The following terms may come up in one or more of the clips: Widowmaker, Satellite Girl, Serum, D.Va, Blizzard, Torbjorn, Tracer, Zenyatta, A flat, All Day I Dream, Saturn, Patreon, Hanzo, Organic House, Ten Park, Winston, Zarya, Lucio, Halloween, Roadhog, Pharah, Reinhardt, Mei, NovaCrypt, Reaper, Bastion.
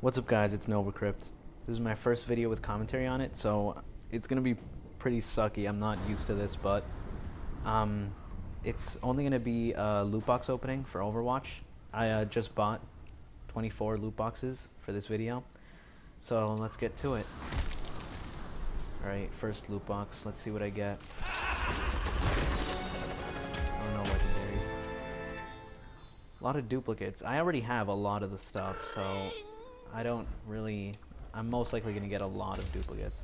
What's up guys, it's NovaCrypt. This is my first video with commentary on it, so it's gonna be pretty sucky. I'm not used to this, but it's only gonna be a loot box opening for Overwatch. I just bought 24 loot boxes for this video, so let's get to it. Alright, first loot box, let's see what I get. Oh no, legendaries. A lot of duplicates. I already have a lot of the stuff, so I don't really... I'm most likely going to get a lot of duplicates.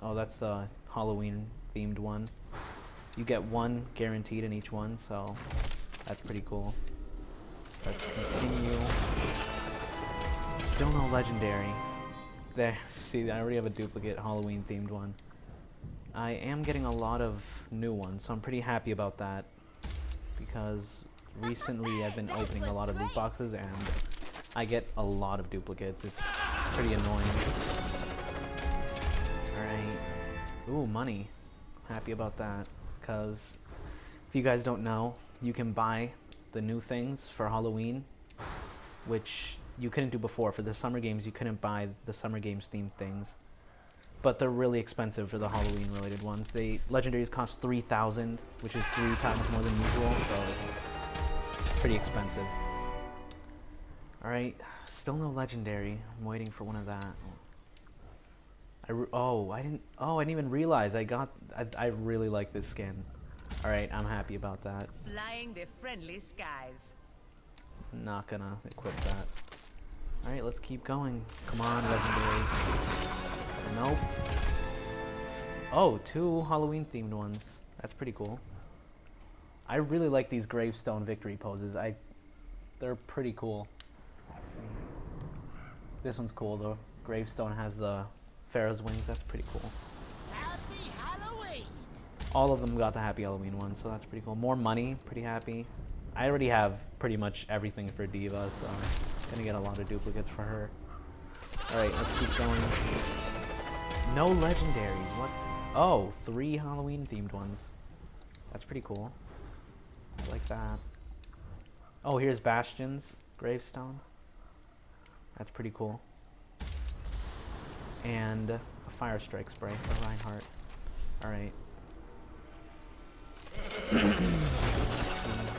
Oh, that's the Halloween-themed one. You get one guaranteed in each one, so that's pretty cool. Let's continue. Still no legendary. There, see, I already have a duplicate Halloween-themed one. I am getting a lot of new ones, so I'm pretty happy about that, because recently I've been opening a lot of loot boxes and I get a lot of duplicates. It's pretty annoying. Alright. Ooh, money. Happy about that. Because if you guys don't know, you can buy the new things for Halloween, which you couldn't do before. For the summer games, you couldn't buy the summer games themed things. But they're really expensive for the Halloween related ones. They legendaries cost 3,000, which is 3 times more than usual, so it's pretty expensive. Alright, still no legendary. I'm waiting for one of that. I didn't even realize I got... I really like this skin. Alright, I'm happy about that. Flying the friendly skies. Not gonna equip that. Alright, let's keep going. Come on, legendary. Nope. Oh, 2 Halloween-themed ones. That's pretty cool. I really like these gravestone victory poses. They're pretty cool. See. This one's cool though. Gravestone has the Pharah's wings. That's pretty cool. Happy Halloween! All of them got the Happy Halloween one, so that's pretty cool. More money. Pretty happy. I already have pretty much everything for D.Va, so I'm gonna get a lot of duplicates for her. Alright, let's keep going. No legendaries. What's... Oh, 3 Halloween-themed ones. That's pretty cool. I like that. Oh, here's Bastion's gravestone. That's pretty cool. And a fire strike spray for Reinhardt. Alright.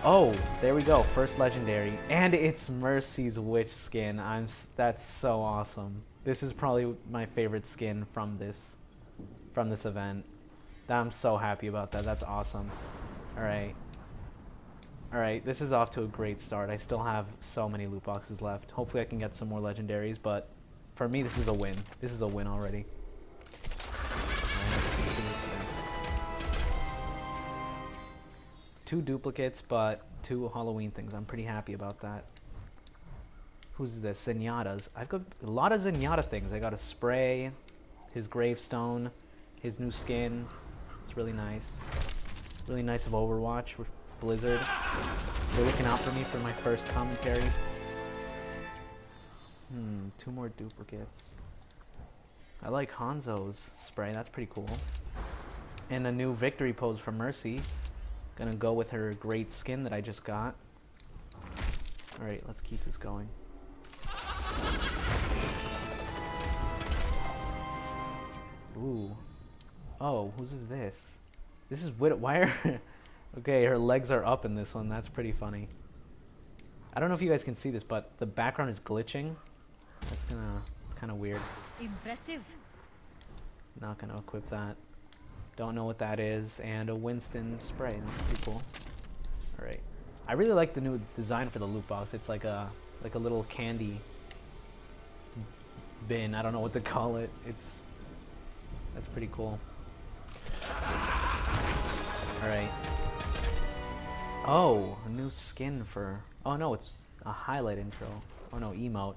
Oh, there we go. First legendary. And it's Mercy's Witch skin. That's so awesome. This is probably my favorite skin from this event. I'm so happy about that. That's awesome. Alright. Alright, this is off to a great start. I still have so many loot boxes left. Hopefully I can get some more legendaries, but for me this is a win. This is a win already. Right, 2 duplicates, but 2 Halloween things. I'm pretty happy about that. Who's this? Zenyatta's. I've got a lot of Zenyatta things. I got a spray, his gravestone, his new skin. It's really nice. Really nice of Overwatch. Blizzard. They're looking out for me for my first commentary. 2 more duplicates. I like Hanzo's spray. That's pretty cool. And a new victory pose from Mercy. Gonna go with her great skin that I just got. Alright, let's keep this going. Ooh. Oh, whose is this? This is Widowmaker. Okay, her legs are up in this one. That's pretty funny. I don't know if you guys can see this, but the background is glitching. It's kind of weird. Impressive. Not gonna equip that. Don't know what that is. And a Winston spray. That's pretty cool. All right. I really like the new design for the loot box. It's like a little candy bin. I don't know what to call it. That's pretty cool. All right. Oh, a new skin for... Oh no, it's a highlight intro. Oh no, emote.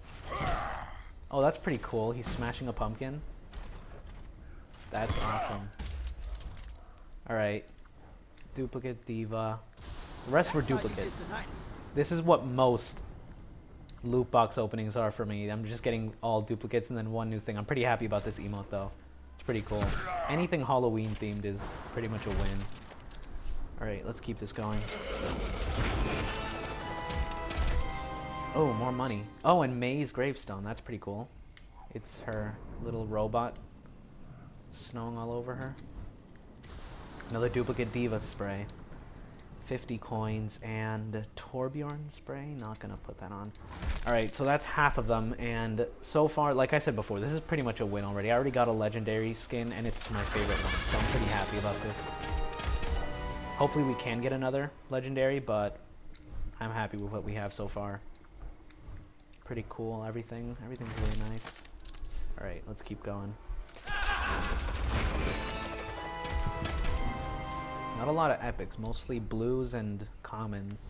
Oh, that's pretty cool. He's smashing a pumpkin. That's awesome. Alright. Duplicate D.Va. The rest were duplicates. This is what most loot box openings are for me. I'm just getting all duplicates and then one new thing. I'm pretty happy about this emote though. It's pretty cool. Anything Halloween themed is pretty much a win. Alright, let's keep this going. Oh, more money. Oh, and Mei's gravestone. That's pretty cool. It's her little robot snowing all over her. Another duplicate D.Va spray. 50 coins and Torbjorn spray. Not gonna put that on. Alright, so that's half of them, and so far, like I said before, this is pretty much a win already. I already got a legendary skin, and it's my favorite one, so I'm pretty happy about this. Hopefully we can get another legendary, but I'm happy with what we have so far. Pretty cool, everything's really nice. Alright, let's keep going. Not a lot of epics, mostly blues and commons.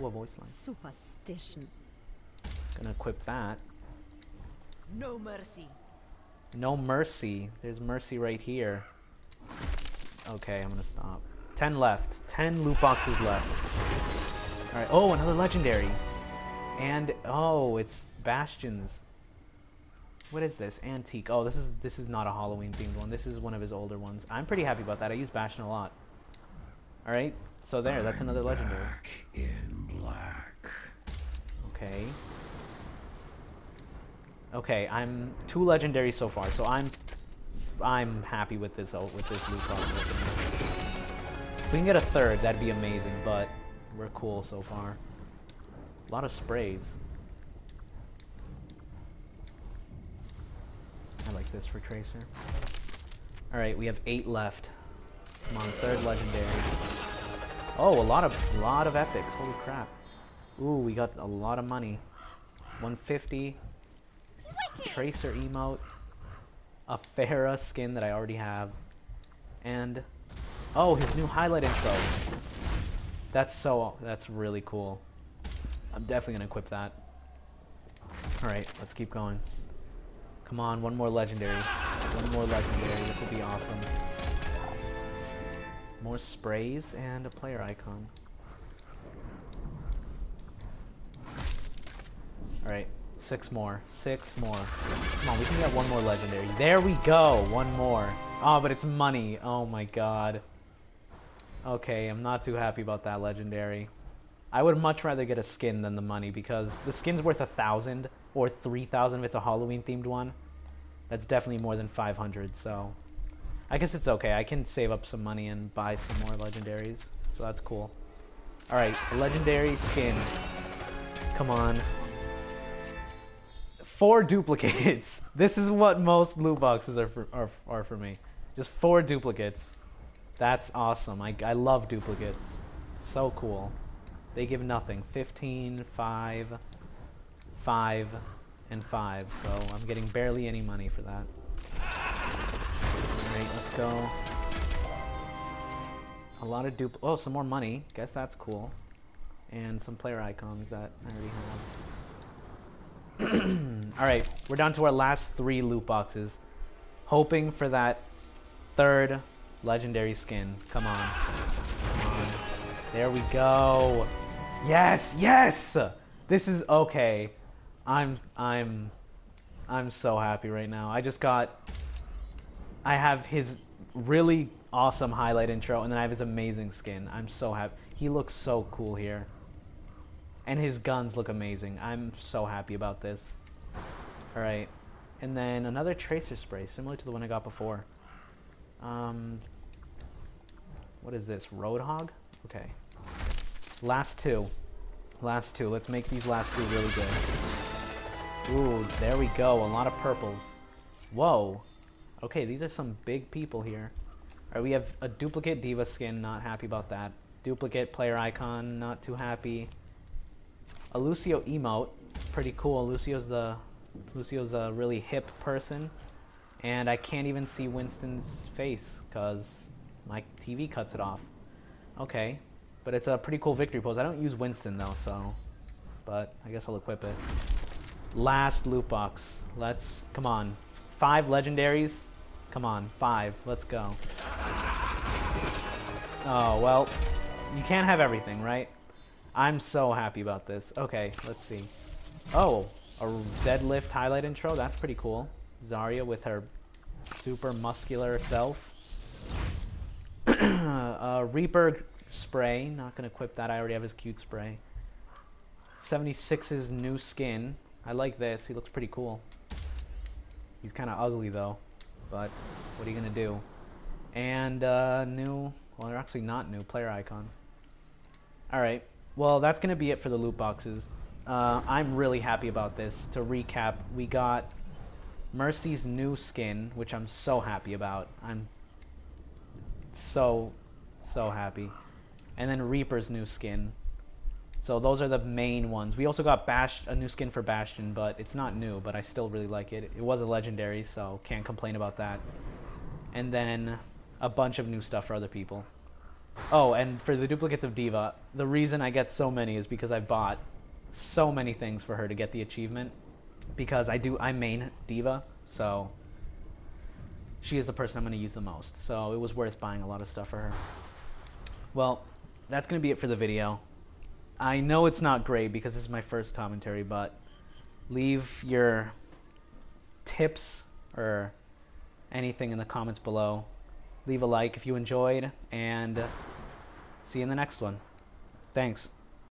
Whoa, voice line. Superstition. Gonna equip that. No mercy. No mercy. There's mercy right here. Okay, I'm gonna stop. 10 left. 10 loot boxes left. Alright, oh, another legendary. And, oh, it's Bastion's. What is this? Antique. Oh, this is not a Halloween themed one. This is one of his older ones. I'm pretty happy about that. I use Bastion a lot. Alright, so there, that's another legendary. Back in black. Okay. Okay, I'm 2 legendaries so far, so I'm happy with this Lucio. If we can get a third, that'd be amazing, but we're cool so far. A lot of sprays. I like this for Tracer. Alright, we have 8 left. Come on, third legendary. Oh, a lot of epics. Holy crap. Ooh, we got a lot of money. 150. Tracer emote. A Pharah skin that I already have. And oh, his new highlight intro. That's really cool. I'm definitely gonna equip that. Alright, let's keep going. Come on, one more legendary. One more legendary. This will be awesome. More sprays and a player icon. Alright, 6 more. 6 more. Come on, we can get one more legendary. There we go! One more. Oh, but it's money. Oh my god. Okay, I'm not too happy about that legendary. I would much rather get a skin than the money, because the skin's worth 1,000 or 3,000 if it's a Halloween themed one. That's definitely more than 500, so I guess it's okay. I can save up some money and buy some more legendaries, so that's cool. Alright, legendary skin. Come on. 4 duplicates. This is what most loot boxes are for me. Just 4 duplicates. That's awesome. I love duplicates. So cool. They give nothing. 15, 5, 5, and 5, so I'm getting barely any money for that. Alright, let's go. A lot of oh, some more money. Guess that's cool. And some player icons that I already have. Alright, we're down to our last 3 loot boxes. Hoping for that third legendary skin. Come on. Come on. There we go. Yes, yes! This is okay. I'm so happy right now. I have his really awesome highlight intro, and then I have his amazing skin. I'm so happy. He looks so cool here. And his guns look amazing. I'm so happy about this. Alright. And then another Tracer spray, similar to the one I got before. What is this? Roadhog? Okay. Last 2. Last 2. Let's make these last 2 really good. Ooh, there we go. A lot of purples. Whoa. Okay, these are some big people here. Alright, we have a duplicate D.Va skin. Not happy about that. Duplicate player icon. Not too happy. A Lucio emote. Pretty cool. Lucio's a really hip person. And I can't even see Winston's face because my TV cuts it off. Okay. But it's a pretty cool victory pose. I don't use Winston though, so. But I guess I'll equip it. Last loot box. Let's. Come on. 5 legendaries. Come on, 5. Let's go. Oh, well, you can't have everything, right? I'm so happy about this. Okay, let's see. Oh, a deadlift highlight intro. That's pretty cool. Zarya with her super muscular self. Reaper spray. Not going to equip that. I already have his cute spray. 76's new skin. I like this. He looks pretty cool. He's kind of ugly though, but what are you gonna do? And new, well, they're actually not new, player icon. All right, well, that's gonna be it for the loot boxes. I'm really happy about this. To recap, we got Mercy's new skin, which I'm so happy about. I'm so happy. And then Reaper's new skin. So those are the main ones. We also got a new skin for Bastion, but it's not new, but I still really like it. It was a legendary, so can't complain about that. And then a bunch of new stuff for other people. Oh, and for the duplicates of D.Va, the reason I get so many is because I bought so many things for her to get the achievement. Because I main D.Va, so she is the person I'm going to use the most. So it was worth buying a lot of stuff for her. Well, that's going to be it for the video. I know it's not great because this is my first commentary, but leave your tips or anything in the comments below. Leave a like if you enjoyed, and see you in the next one. Thanks.